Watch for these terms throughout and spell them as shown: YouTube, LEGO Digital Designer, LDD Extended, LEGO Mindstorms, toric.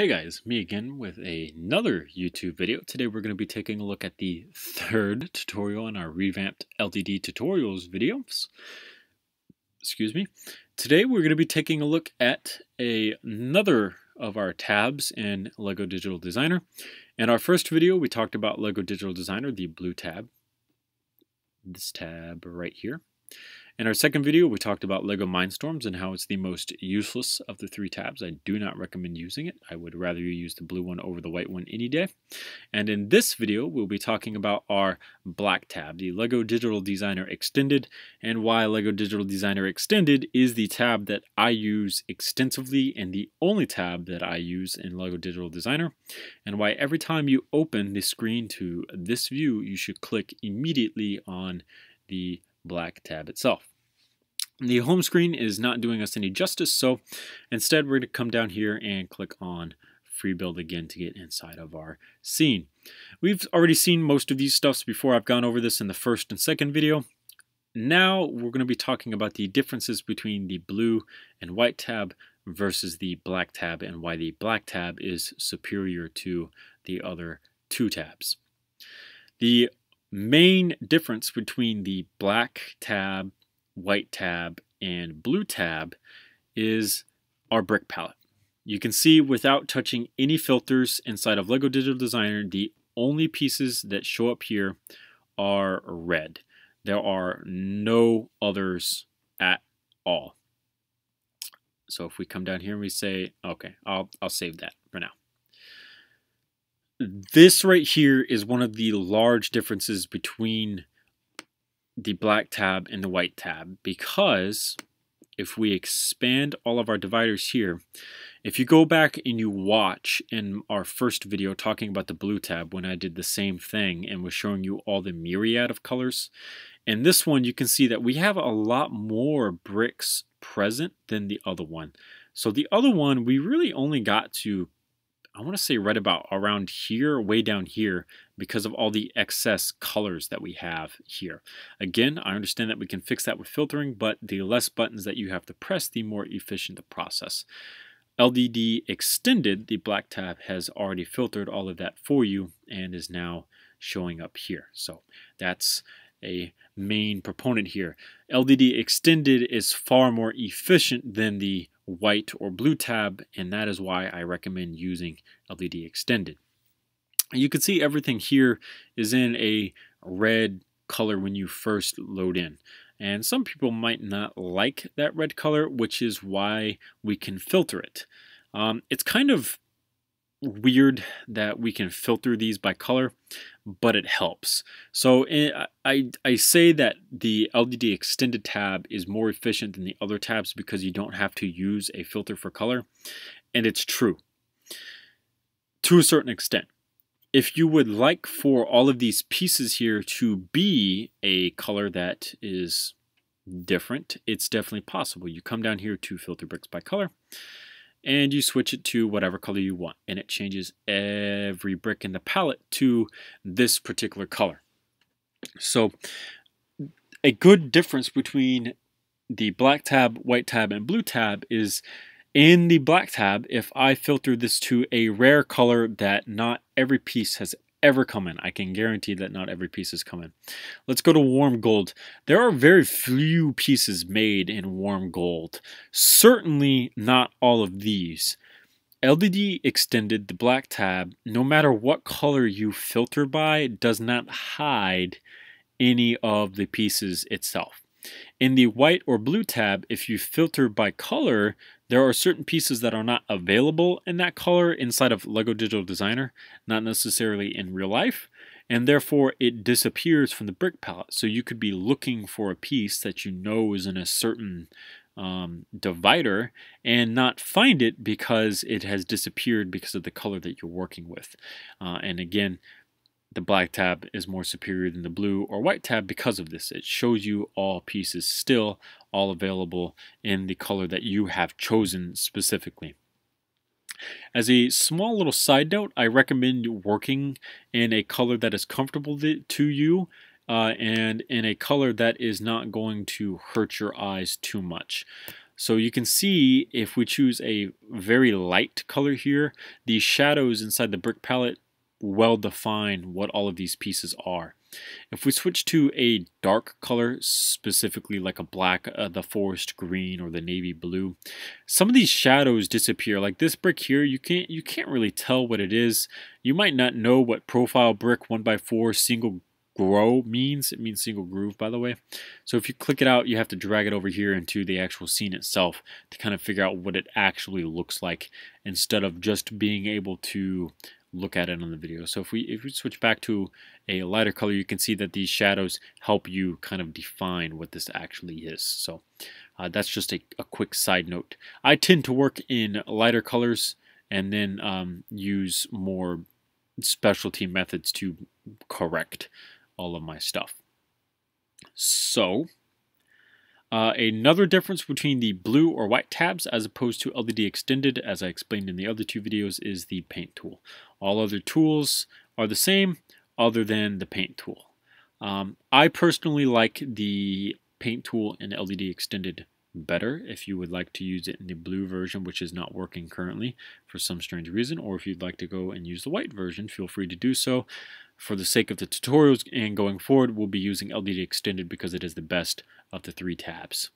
Hey guys, me again with another YouTube video. Today we're going to be taking a look at the third tutorial in our revamped LDD tutorials videos. Excuse me. Today we're going to be taking a look at another of our tabs in LEGO Digital Designer. In our first video we talked about LEGO Digital Designer, the blue tab, this tab right here. In our second video, we talked about LEGO Mindstorms and how it's the most useless of the three tabs. I do not recommend using it. I would rather you use the blue one over the white one any day. And in this video, we'll be talking about our black tab, the LEGO Digital Designer Extended, and why LEGO Digital Designer Extended is the tab that I use extensively and the only tab that I use in LEGO Digital Designer, and why every time you open the screen to this view, you should click immediately on the black tab itself. The home screen is not doing us any justice, so instead we're going to come down here and click on free build again to get inside of our scene. We've already seen most of these stuffs before. I've gone over this in the first and second video. Now we're going to be talking about the differences between the blue and white tab versus the black tab and why the black tab is superior to the other two tabs. The main difference between the black tab, white tab, and blue tab is our brick palette. You can see without touching any filters inside of LEGO Digital Designer, the only pieces that show up here are red. There are no others at all. So if we come down here and we say, okay, I'll save that for now. This right here is one of the large differences between the black tab and the white tab, because if we expand all of our dividers here, if you go back and you watch in our first video talking about the blue tab when I did the same thing and was showing you all the myriad of colors, in this one you can see that we have a lot more bricks present than the other one. So the other one we really only got to, I want to say right about around here, way down here, because of all the excess colors that we have here. Again, I understand that we can fix that with filtering, but the less buttons that you have to press, the more efficient the process. LDD Extended, the black tab, has already filtered all of that for you and is now showing up here. So that's a main proponent here. LDD Extended is far more efficient than the white or blue tab, and that is why I recommend using LDD Extended. You can see everything here is in a red color when you first load in, and some people might not like that red color, which is why we can filter it. It's kind of weird that we can filter these by color, but it helps. So I say that the LDD Extended tab is more efficient than the other tabs because you don't have to use a filter for color, and it's true to a certain extent. If you would like for all of these pieces here to be a color that is different, it's definitely possible. You come down here to filter bricks by color, and you switch it to whatever color you want, and it changes every brick in the palette to this particular color. So a good difference between the black tab, white tab, and blue tab is in the black tab, if I filter this to a rare color that not every piece has ever come in. I can guarantee that not every piece has come in. Let's go to warm gold. There are very few pieces made in warm gold. Certainly not all of these. LDD Extended, the black tab, no matter what color you filter by, does not hide any of the pieces itself. In the white or blue tab, if you filter by color, there are certain pieces that are not available in that color inside of LEGO Digital Designer, not necessarily in real life, and therefore it disappears from the brick palette. So you could be looking for a piece that you know is in a certain divider and not find it because it has disappeared because of the color that you're working with. And again, the black tab is more superior than the blue or white tab because of this. It shows you all pieces still, all available in the color that you have chosen specifically. As a small little side note, I recommend working in a color that is comfortable to you and in a color that is not going to hurt your eyes too much. So you can see if we choose a very light color here, the shadows inside the brick palette well define what all of these pieces are. If we switch to a dark color, specifically like a black, the forest green or the navy blue, some of these shadows disappear. Like this brick here, you can't really tell what it is. You might not know what profile brick 1x4 single grow means. It means single groove, by the way. So if you click it out, you have to drag it over here into the actual scene itself to kind of figure out what it actually looks like, instead of just being able to look at it on the video. So if we switch back to a lighter color, you can see that these shadows help you kind of define what this actually is. So that's just a quick side note. I tend to work in lighter colors and then use more specialty methods to correct all of my stuff. So another difference between the blue or white tabs as opposed to LDD Extended, as I explained in the other two videos, is the paint tool. All other tools are the same other than the paint tool. I personally like the paint tool in LDD Extended better. If you would like to use it in the blue version, which is not working currently for some strange reason, or if you'd like to go and use the white version, feel free to do so. For the sake of the tutorials and going forward, we'll be using LDD Extended because it is the best of the three tabs.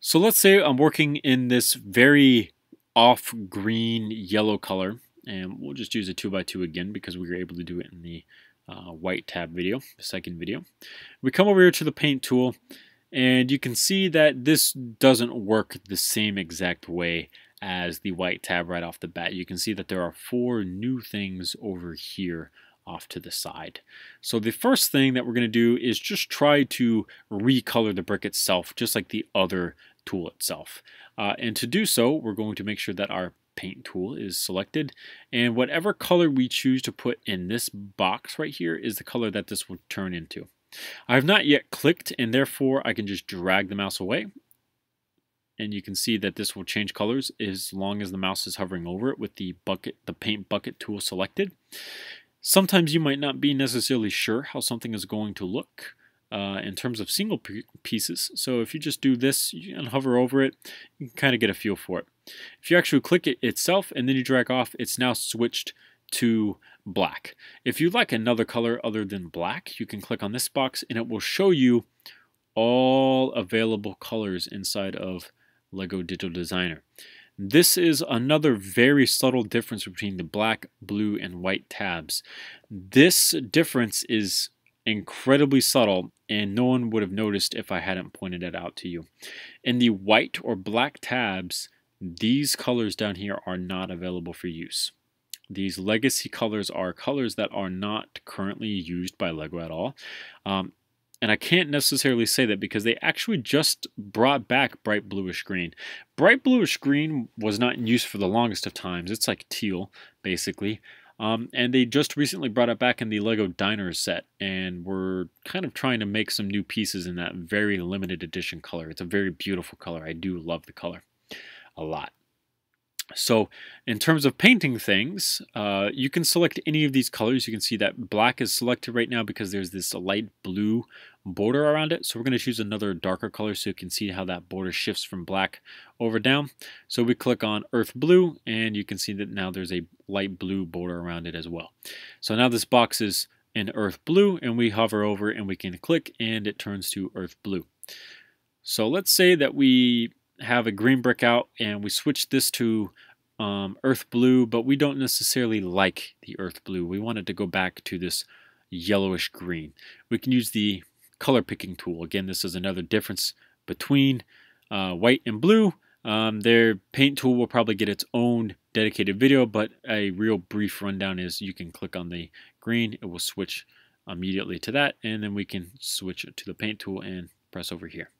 So let's say I'm working in this very off green yellow color, and we'll just use a 2x2 again because we were able to do it in the white tab video, the second video. We come over here to the paint tool, and you can see that this doesn't work the same exact way as the white tab right off the bat. You can see that there are four new things over here off to the side. So the first thing that we're going to do is just try to recolor the brick itself, just like the other tool itself. And to do so, we're going to make sure that our paint tool is selected, and whatever color we choose to put in this box right here is the color that this will turn into. I have not yet clicked, and therefore I can just drag the mouse away, and you can see that this will change colors as long as the mouse is hovering over it with the paint bucket tool selected. Sometimes you might not be necessarily sure how something is going to look in terms of single pieces. So if you just do this and hover over it, you can kind of get a feel for it. If you actually click it itself and then you drag off, it's now switched to black. If you'd like another color other than black, you can click on this box and it will show you all available colors inside of LEGO Digital Designer. This is another very subtle difference between the black, blue, and white tabs. This difference is incredibly subtle, and no one would have noticed if I hadn't pointed it out to you. In the white or black tabs, these colors down here are not available for use. These legacy colors are colors that are not currently used by LEGO at all. And I can't necessarily say that because they actually just brought back bright bluish green. Bright bluish green was not in use for the longest of times. It's like teal, basically. And they just recently brought it back in the LEGO Diner set, and we're kind of trying to make some new pieces in that very limited edition color. It's a very beautiful color. I do love the color a lot. So in terms of painting things, you can select any of these colors. You can see that black is selected right now because there's this light blue border around it. So we're going to choose another darker color so you can see how that border shifts from black over down. So we click on earth blue, and you can see that now there's a light blue border around it as well. So now this box is in earth blue, and we hover over and we can click and it turns to earth blue. So let's say that we have a green brick out and we switch this to earth blue, but we don't necessarily like the earth blue. We wanted to go back to this yellowish green. We can use the color picking tool. Again, this is another difference between white and blue. Their paint tool will probably get its own dedicated video, but a real brief rundown is you can click on the green, it will switch immediately to that, and then we can switch it to the paint tool and press over here.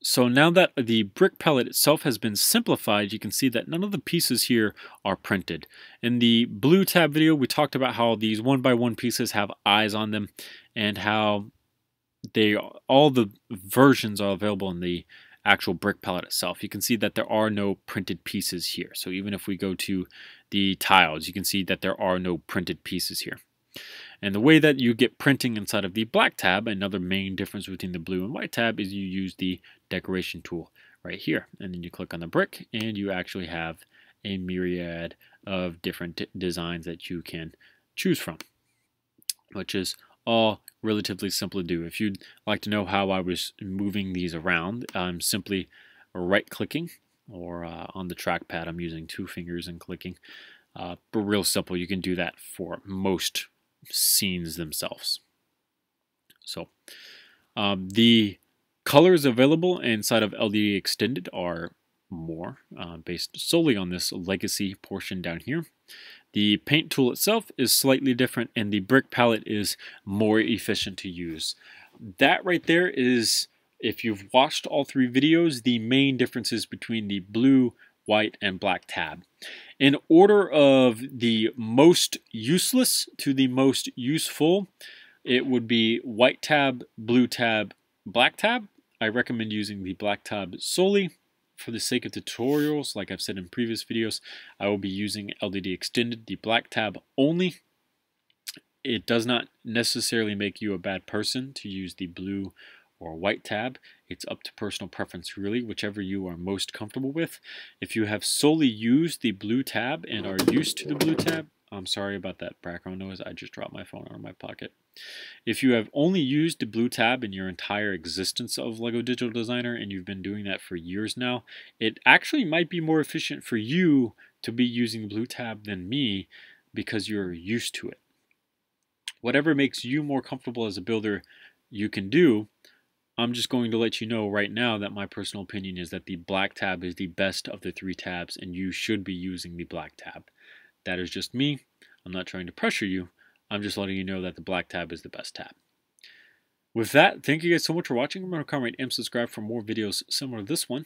So now that the brick palette itself has been simplified, you can see that none of the pieces here are printed. In the blue tab video, we talked about how these 1x1 pieces have eyes on them and how all the versions are available in the actual brick palette itself. You can see that there are no printed pieces here. So even if we go to the tiles, you can see that there are no printed pieces here. And the way that you get printing inside of the black tab, another main difference between the blue and white tab, is you use the decoration tool right here. And then you click on the brick and you actually have a myriad of different designs that you can choose from, which is all relatively simple to do. If you'd like to know how I was moving these around, I'm simply right-clicking, or on the trackpad I'm using two fingers and clicking. But real simple, you can do that for most scenes themselves. So the colors available inside of LDD Extended are more based solely on this legacy portion down here. The paint tool itself is slightly different, and the brick palette is more efficient to use. That right there is, if you've watched all three videos, the main differences between the blue, white, and black tab. In order of the most useless to the most useful, it would be white tab, blue tab, black tab. I recommend using the black tab solely. For the sake of tutorials, like I've said in previous videos, I will be using LDD Extended, the black tab only. It does not necessarily make you a bad person to use the blue or white tab. It's up to personal preference, really, whichever you are most comfortable with. If you have solely used the blue tab and are used to the blue tab, I'm sorry about that background noise, I just dropped my phone out of my pocket. If you have only used the blue tab in your entire existence of LEGO Digital Designer, and you've been doing that for years now, it actually might be more efficient for you to be using the blue tab than me, because you're used to it. Whatever makes you more comfortable as a builder, you can do. I'm just going to let you know right now that my personal opinion is that the black tab is the best of the three tabs, and you should be using the black tab. That is just me. I'm not trying to pressure you. I'm just letting you know that the black tab is the best tab. With that, thank you guys so much for watching. Remember to comment and subscribe for more videos similar to this one.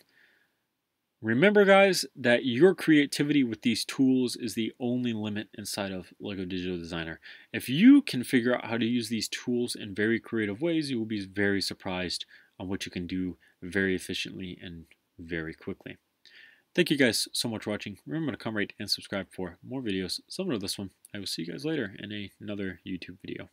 Remember, guys, that your creativity with these tools is the only limit inside of LEGO Digital Designer. If you can figure out how to use these tools in very creative ways, you will be very surprised on what you can do very efficiently and very quickly. Thank you guys so much for watching. Remember to comment, rate, and subscribe for more videos similar to this one. I will see you guys later in another YouTube video.